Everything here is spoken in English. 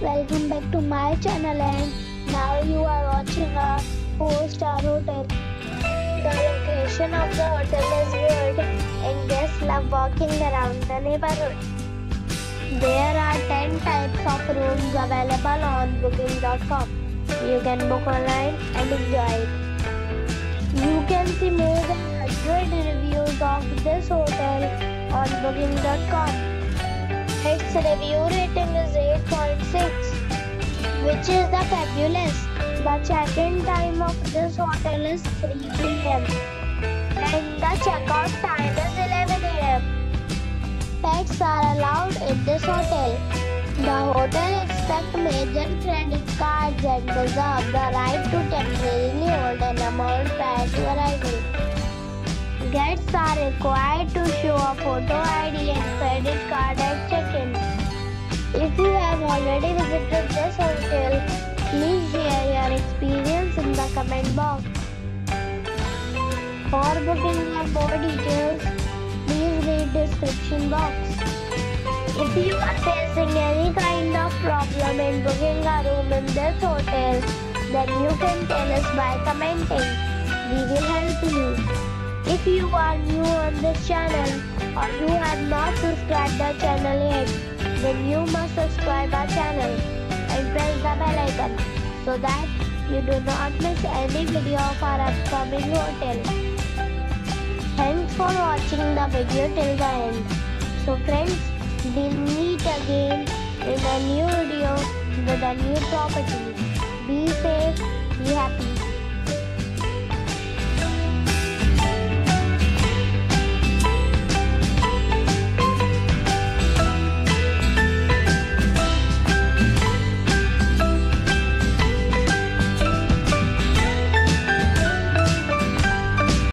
Welcome back to my channel, and now you are watching a 4-star hotel. The location of the hotel is good and guests love walking around the neighborhood. There are 10 types of rooms available on booking.com. You can book online and enjoy it. You can see more than 100 reviews of this hotel on booking.com. Its review rating is 8.6, which is the fabulous. The check-in time of this hotel is 3 p.m. and the check-out time is 11 a.m. Pets are allowed in this hotel. The hotel accepts major credit cards and reserves the right to temporarily hold an amount prior to arrival. Guests are required to show a photo ID and credit card at check-in. If you have already visited this hotel, please share your experience in the comment box. For booking or more details, please read description box. If you are facing any kind of problem in booking a room in this hotel, then you can tell us by commenting. We will help you. If you are new on this channel or you have not subscribed the channel yet, then you must subscribe our channel and press the bell icon so that you do not miss any video of our upcoming hotel. Thanks for watching the video till the end. So friends, we'll meet again in a new video with a new property. Be safe, be happy.